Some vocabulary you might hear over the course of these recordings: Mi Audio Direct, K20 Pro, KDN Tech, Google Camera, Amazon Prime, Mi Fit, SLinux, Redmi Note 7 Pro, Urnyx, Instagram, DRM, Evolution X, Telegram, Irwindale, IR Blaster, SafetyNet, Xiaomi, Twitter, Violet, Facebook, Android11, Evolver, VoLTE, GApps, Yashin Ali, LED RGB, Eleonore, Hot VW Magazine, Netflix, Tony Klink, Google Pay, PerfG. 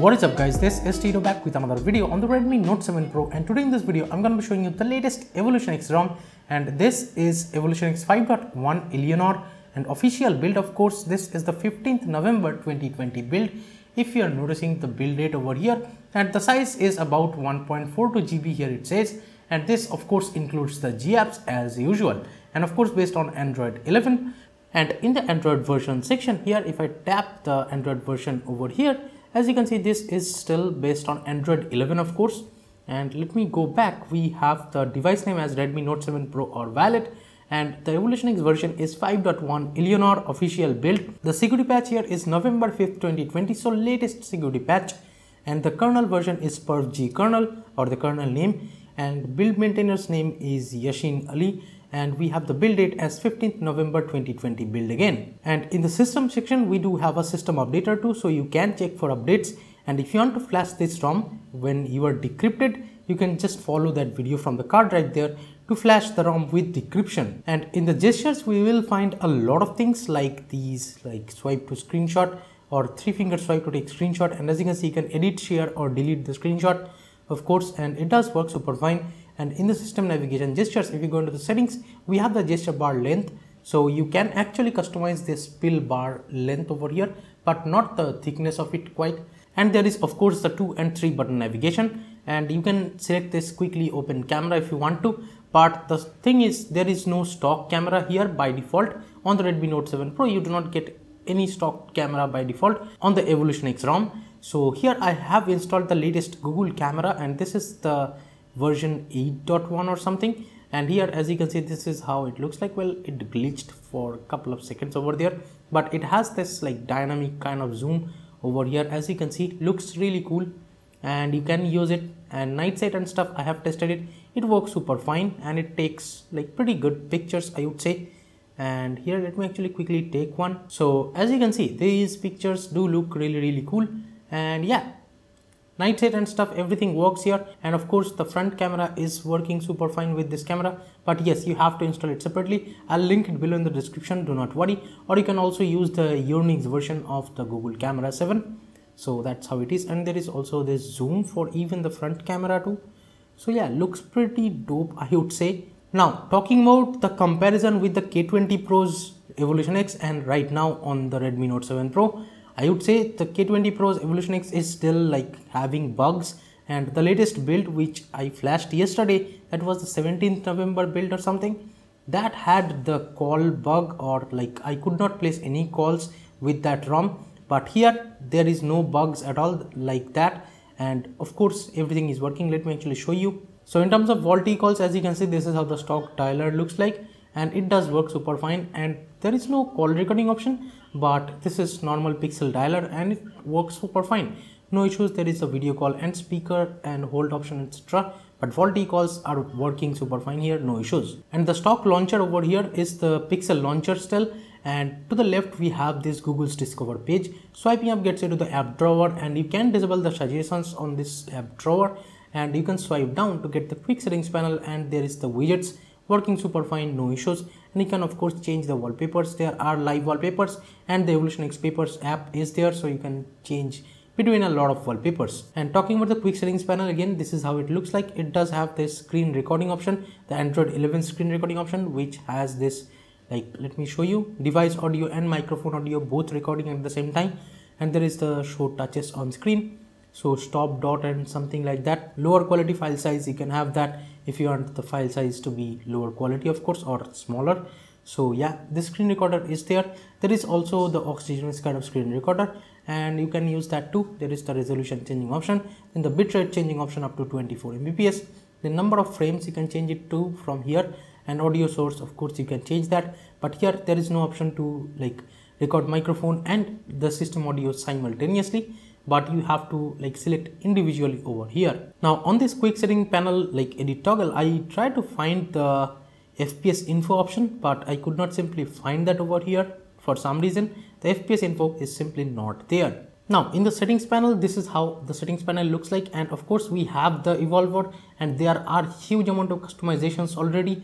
What is up guys, this is Tito back with another video on the Redmi Note 7 Pro, and today in this video I'm going to be showing you the latest Evolution X ROM, and this is Evolution X 5.1 Eleonore, and official build of course. This is the 15th November 2020 build if you are noticing the build date over here, and the size is about 1.42 GB here it says, and this of course includes the GApps as usual, and of course based on Android 11. And in the Android version section here, if I tap the Android version over here, as you can see, this is still based on Android 11 of course. And let me go back. We have the device name as Redmi Note 7 Pro or Valet, and the Evolution X version is 5.1 Eleonore official build. The security patch here is November 5th 2020, so latest security patch, and the kernel version is PerfG kernel or the kernel name, and build maintainer's name is Yashin Ali, and we have the build date as 15th November 2020 build again. And in the system section we do have a system updater too, so you can check for updates, and if you want to flash this ROM when you are decrypted, you can just follow that video from the card right there to flash the ROM with decryption. And in the gestures we will find a lot of things like these, like swipe to screenshot or three finger swipe to take screenshot, and as you can see you can edit, share or delete the screenshot of course, and it does work super fine. And in the system navigation gestures, if you go into the settings, we have the gesture bar length, so you can actually customize this pill bar length over here, but not the thickness of it quite. And there is of course the 2 and 3 button navigation, and you can select this quickly open camera if you want to, but the thing is there is no stock camera here by default on the Redmi Note 7 Pro. You do not get any stock camera by default on the Evolution X ROM. So here I have installed the latest Google Camera, and this is the version 8.1 or something, and here as you can see this is how it looks like. Well, it glitched for a couple of seconds over there, but it has this like dynamic kind of zoom over here as you can see. Looks really cool, and you can use it, and night sight and stuff I have tested it, it works super fine, and it takes like pretty good pictures I would say. And here let me actually quickly take one. So as you can see these pictures do look really cool, and yeah, night sight and stuff, everything works here. And of course the front camera is working super fine with this camera, but yes, you have to install it separately. I'll link it below in the description, do not worry. Or you can also use the Urnyx version of the Google Camera 7. So that's how it is, and there is also this zoom for even the front camera too. So yeah, looks pretty dope I would say. Now talking about the comparison with the K20 Pro's Evolution X, and right now on the Redmi Note 7 Pro, I would say the K20 Pro's Evolution X is still like having bugs, and the latest build which I flashed yesterday, that was the 17th November build or something, that had the call bug, or like I could not place any calls with that ROM, but here there is no bugs at all like that, and of course everything is working. Let me actually show you. So in terms of VoLTE calls, as you can see this is how the stock dialer looks like, and it does work super fine, and there is no call recording option, but this is normal pixel dialer and it works super fine, no issues. There is a video call and speaker and hold option etc, but VoLTE calls are working super fine here, no issues. And the stock launcher over here is the pixel launcher still, and to the left we have this Google's Discover page. Swiping up gets you to the app drawer, and you can disable the suggestions on this app drawer, and you can swipe down to get the quick settings panel, and there is the widgets working super fine, no issues. And you can of course change the wallpapers. There are live wallpapers, and the Evolution X Papers app is there, so you can change between a lot of wallpapers. And talking about the quick settings panel again, this is how it looks like. It does have this screen recording option, the Android 11 screen recording option, which has this like, let me show you, device audio and microphone audio both recording at the same time, and there is the show touches on screen, so stop, dot and something like that. Lower quality file size, you can have that if you want the file size to be lower quality of course, or smaller. So yeah, this screen recorder is there. There is also the oxygenous kind of screen recorder, and you can use that too. There is the resolution changing option, then the bitrate changing option up to 24 Mbps, the number of frames you can change it to from here, and audio source of course you can change that, but here there is no option to like record microphone and the system audio simultaneously, but you have to like select individually over here. Now on this quick setting panel like edit toggle, I tried to find the FPS info option, but I could not simply find that over here. for some reason the FPS info is simply not there. Now in the settings panel, this is how the settings panel looks like, and of course we have the Evolver and there are huge amount of customizations already,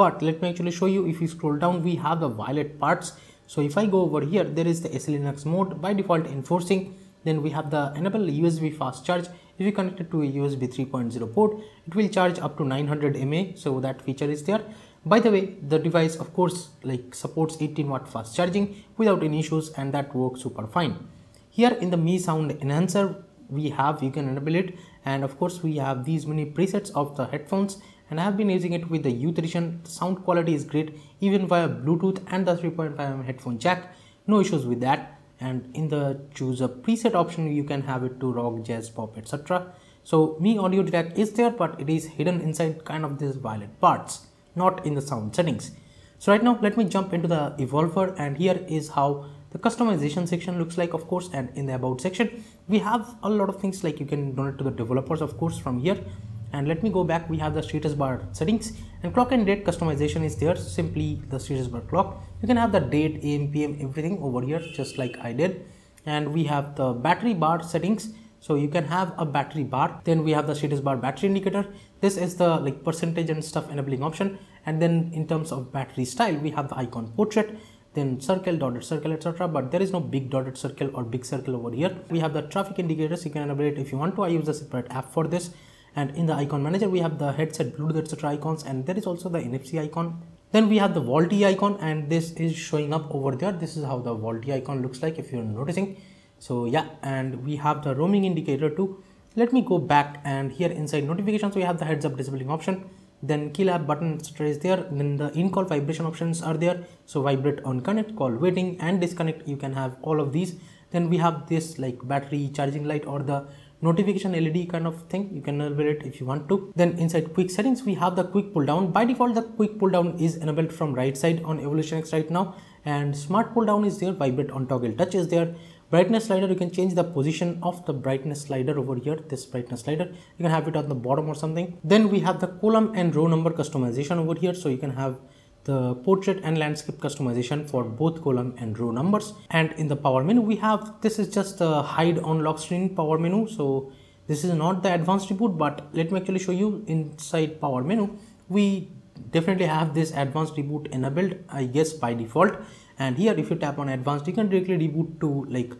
but let me actually show you. If you scroll down, we have the violet parts. So if I go over here, there is the SLinux mode by default enforcing, then we have the enable USB fast charge. If you connect it to a USB 3.0 port, it will charge up to 900 mAh, so that feature is there. By the way, the device of course like supports 18 watt fast charging without any issues, and that works super fine. Here in the Mi sound enhancer, we have, you can enable it, and of course we have these many presets of the headphones, and I have been using it with the youth edition. Sound quality is great even via Bluetooth and the 3.5mm headphone jack, no issues with that. And in the choose a preset option, you can have it to rock, jazz, pop, etc. So Mi Audio Direct is there, but it is hidden inside kind of this violet parts, not in the sound settings. So right now let me jump into the Evolver, and here is how the customization section looks like, of course. And in the about section, we have a lot of things like you can donate to the developers, of course, from here. And let me go back, we have the status bar settings, and clock and date customization is there, simply the status bar clock. You can have the date, AM, PM, everything over here, just like I did. And we have the battery bar settings, so you can have a battery bar. Then we have the status bar battery indicator. This is the like percentage and stuff enabling option. And then in terms of battery style, we have the icon portrait, then circle, dotted circle, etc. But there is no big dotted circle or big circle over here. We have the traffic indicators, you can enable it if you want to. I use a separate app for this. And in the icon manager, we have the headset, Bluetooth, etc. icons, and there is also the NFC icon. Then we have the VoLTE icon, and this is showing up over there. This is how the VoLTE icon looks like, if you're noticing. So yeah, and we have the roaming indicator too. Let me go back, and here inside notifications, we have the heads up disabling option. Then kill app button, etc. is there. Then the in-call vibration options are there. So vibrate on connect, call waiting, and disconnect. You can have all of these. Then we have this like battery charging light or the notification LED kind of thing. You can enable it if you want to. Then inside quick settings, we have the quick pull down. By default, the quick pull down is enabled from right side on Evolution X right now. And smart pull down is there, vibrate on toggle touch is there. Brightness slider, you can change the position of the brightness slider over here. This brightness slider, you can have it on the bottom or something. Then we have the column and row number customization over here. So you can have the portrait and landscape customization for both column and row numbers. And in the power menu, we have, this is just the hide on lock screen power menu. So this is not the advanced reboot, but let me actually show you inside power menu. We definitely have this advanced reboot enabled, I guess by default. And here if you tap on advanced, you can directly reboot to like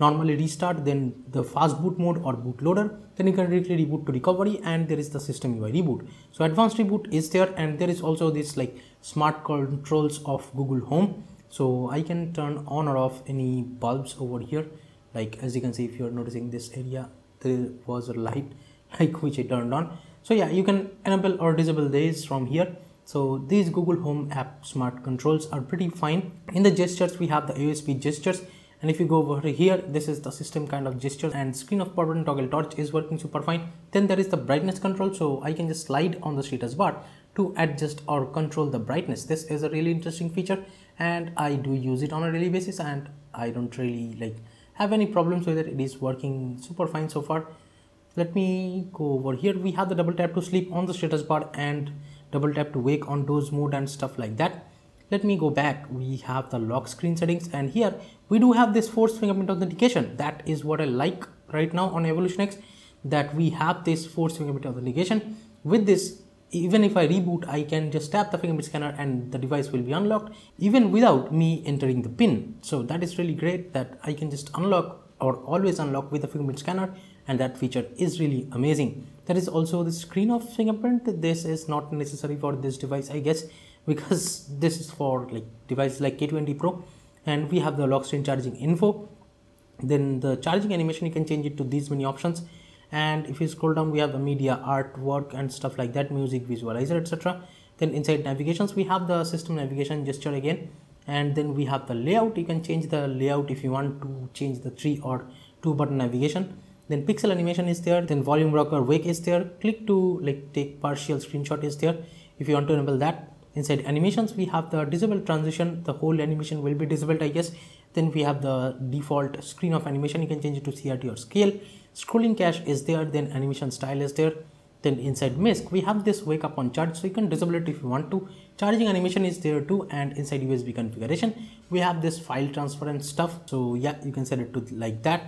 normally restart, then the fast boot mode or bootloader, then you can directly reboot to recovery, and there is the system UI reboot. So advanced reboot is there, and there is also this like smart controls of Google Home. So I can turn on or off any bulbs over here. Like as you can see, if you're noticing this area, there was a light like which I turned on. So yeah, you can enable or disable these from here. So these Google Home app smart controls are pretty fine. In the gestures, we have the ASP gestures. And if you go over here, this is the system kind of gesture, and screen of power button toggle torch is working super fine. Then there is the brightness control, so I can just slide on the status bar to adjust or control the brightness. This is a really interesting feature, and I do use it on a daily basis, and I don't really like have any problems with it. It is working super fine so far. Let me go over here. We have the double tap to sleep on the status bar and double tap to wake on doze mode and stuff like that. Let me go back. We have the lock screen settings, and here we do have this force fingerprint authentication. That is what I like right now on Evolution X, that we have this force fingerprint authentication. With this, even if I reboot, I can just tap the fingerprint scanner and the device will be unlocked even without me entering the pin. So that is really great, that I can just unlock or always unlock with the fingerprint scanner, and that feature is really amazing. There is also the screen of fingerprint. This is not necessary for this device, I guess, because this is for like devices like K20 Pro. And we have the lock screen charging info. Then the charging animation, you can change it to these many options. And if you scroll down, we have the media, artwork and stuff like that, music, visualizer, etc. Then inside navigations, we have the system navigation gesture again. And then we have the layout. You can change the layout if you want to change the 3 or 2 button navigation. Then pixel animation is there. Then volume rocker wake is there. Click to like take partial screenshot is there if you want to enable that. Inside animations, we have the disable transition. The whole animation will be disabled, I guess. Then we have the default screen of animation. You can change it to CRT or scale. Scrolling cache is there. Then animation style is there. Then inside MISC we have this wake up on charge, so you can disable it if you want to. Charging animation is there too, and inside USB configuration we have this file transfer and stuff. So yeah, you can set it to like that.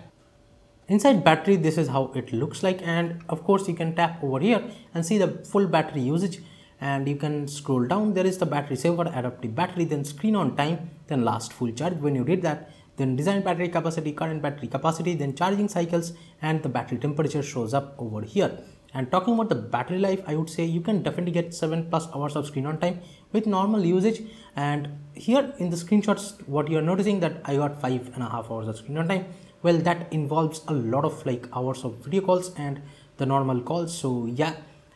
Inside battery, this is how it looks like, and of course you can tap over here and see the full battery usage, and you can scroll down. There is the battery saver, adaptive battery, then screen on time, then last full charge when you read that, then design battery capacity, current battery capacity, then charging cycles, and the battery temperature shows up over here. And talking about the battery life, I would say you can definitely get 7+ hours of screen on time with normal usage. And here in the screenshots, what you're noticing that I got 5.5 hours of screen on time. Well, that involves a lot of like hours of video calls and the normal calls. So yeah,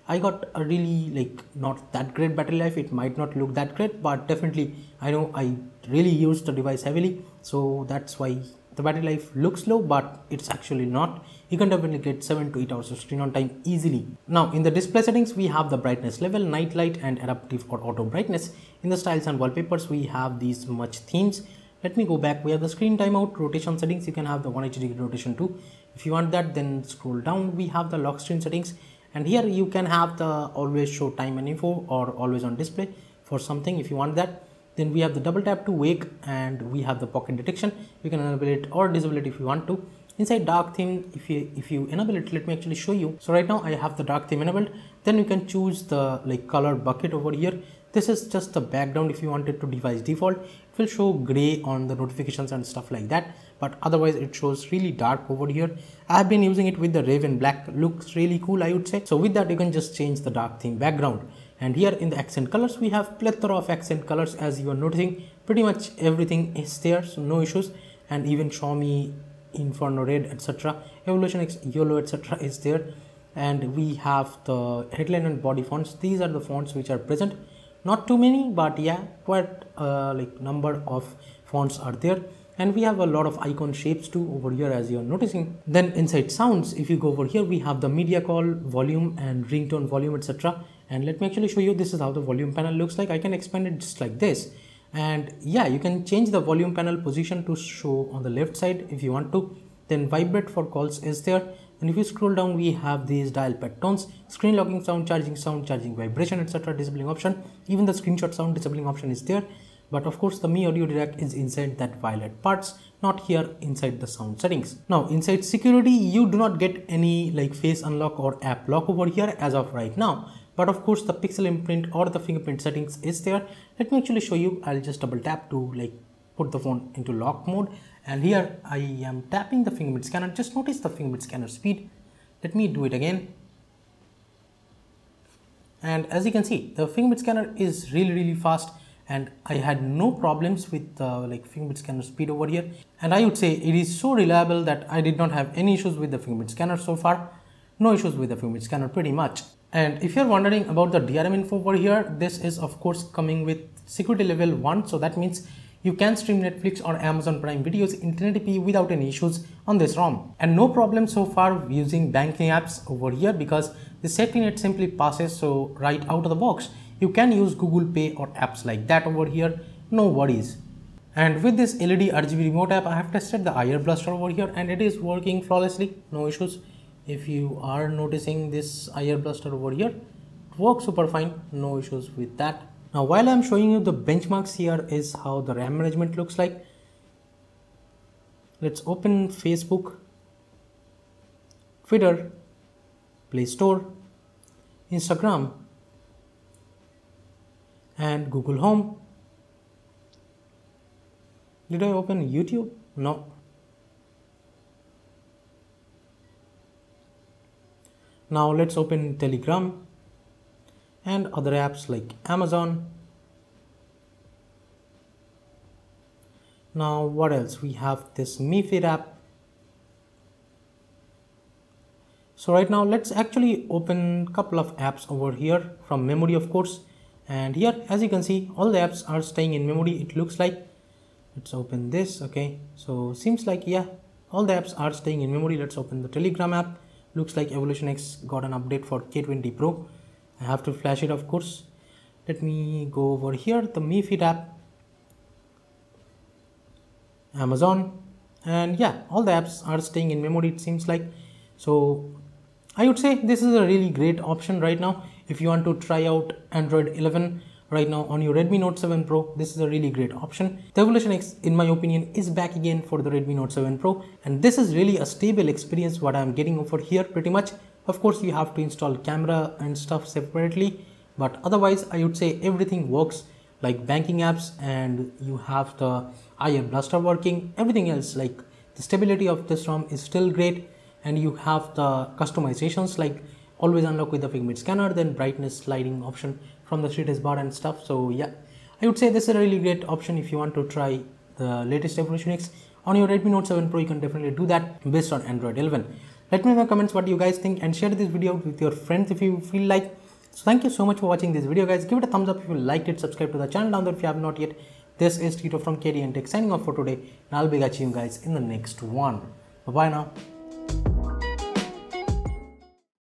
I got a really like not that great battery life. It might not look that great, but definitely I know I really used the device heavily. So that's why the battery life looks low, but it's actually not. You can definitely get 7 to 8 hours of screen on time easily. Now in the display settings, we have the brightness level, night light, and adaptive or auto brightness. In the styles and wallpapers, we have these much themes. Let me go back. We have the screen timeout, rotation settings. You can have the 180-degree rotation too. If you want that, then scroll down. We have the lock screen settings, and here you can have the always show time and info or always on display for something if you want that. Then we have the double tap to wake, and we have the pocket detection. You can enable it or disable it if you want to. Inside dark theme, if you enable it, let me actually show you. So right now I have the dark theme enabled. Then you can choose the like color bucket over here. This is just the background. If you want it to device default, it will show gray on the notifications and stuff like that, but otherwise it shows really dark over here. I have been using it with the Raven Black, looks really cool, I would say. So with that, you can just change the dark theme background. And here in the accent colors, we have plethora of accent colors. As you are noticing, pretty much everything is there, so no issues. And even Xiaomi Inferno Red, etc., Evolution X, YOLO, etc. is there. And we have the headline and body fonts. These are the fonts which are present. Not too many, but yeah, quite like number of fonts are there. And we have a lot of icon shapes too over here, as you're noticing. Then inside sounds, if you go over here, we have the media call, volume, and ringtone volume, etc. And let me actually show you, this is how the volume panel looks like. I can expand it just like this. And yeah, you can change the volume panel position to show on the left side if you want to. Then vibrate for calls is there. And if you scroll down, we have these dial pad tones, screen locking sound, charging vibration, etc. Disabling option. Even the screenshot sound disabling option is there. But of course, the Mi Audio Direct is inside that violet parts, not here inside the sound settings. Now inside security, you do not get any like face unlock or app lock over here as of right now. But of course, the pixel imprint or the fingerprint settings is there. Let me actually show you. I'll just double tap to like put the phone into lock mode. And here I am tapping the fingerprint scanner. Just notice the fingerprint scanner speed. Let me do it again. And as you can see, the fingerprint scanner is really fast, and I had no problems with like fingerprint scanner speed over here. And I would say it is so reliable that I did not have any issues with the fingerprint scanner so far. No issues with the fingerprint scanner pretty much. And if you're wondering about the DRM info over here, this is of course coming with security level 1. So that means you can stream Netflix or Amazon Prime videos in 1080p without any issues on this ROM. And no problem so far using banking apps over here, because the SafetyNet simply passes, so right out of the box. You can use Google Pay or apps like that over here, no worries. And with this LED RGB remote app, I have tested the IR blaster over here, and it is working flawlessly, no issues. If you are noticing this IR blaster over here, it works super fine, no issues with that. Now while I'm showing you the benchmarks, here is how the RAM management looks like. Let's open Facebook, Twitter, Play Store, Instagram, and Google Home. Did I open YouTube? No. Now let's open Telegram and other apps like Amazon. Now what else? We have this Mi Fit app. So right now let's actually open a couple of apps over here from memory, of course. And here, as you can see, all the apps are staying in memory, it looks like. Let's open this. Okay, so seems like yeah, all the apps are staying in memory. Let's open the Telegram app. Looks like Evolution X got an update for K20 Pro. I have to flash it, of course. Let me go over here, the Mi Fit app, Amazon, and yeah, all the apps are staying in memory, it seems like. So I would say this is a really great option right now. If you want to try out Android 11 right now on your Redmi Note 7 Pro, this is a really great option. The Evolution X, in my opinion, is back again for the Redmi Note 7 Pro. And this is really a stable experience what I'm getting over here pretty much. Of course, you have to install camera and stuff separately. But otherwise, I would say everything works like banking apps, and you have the IR blaster working, everything else like the stability of this ROM is still great, and you have the customizations like always unlock with the fingerprint scanner, then brightness sliding option from the status bar and stuff. So yeah, I would say this is a really great option if you want to try the latest Evolution X on your Redmi Note 7 Pro. You can definitely do that based on Android 11. Let me know in the comments what you guys think, and share this video with your friends if you feel like. So thank you so much for watching this video, guys. Give it a thumbs up if you liked it. Subscribe to the channel down there if you have not yet. This is Tito from KDN Tech signing off for today, and I'll be catching you guys in the next one. Bye bye now.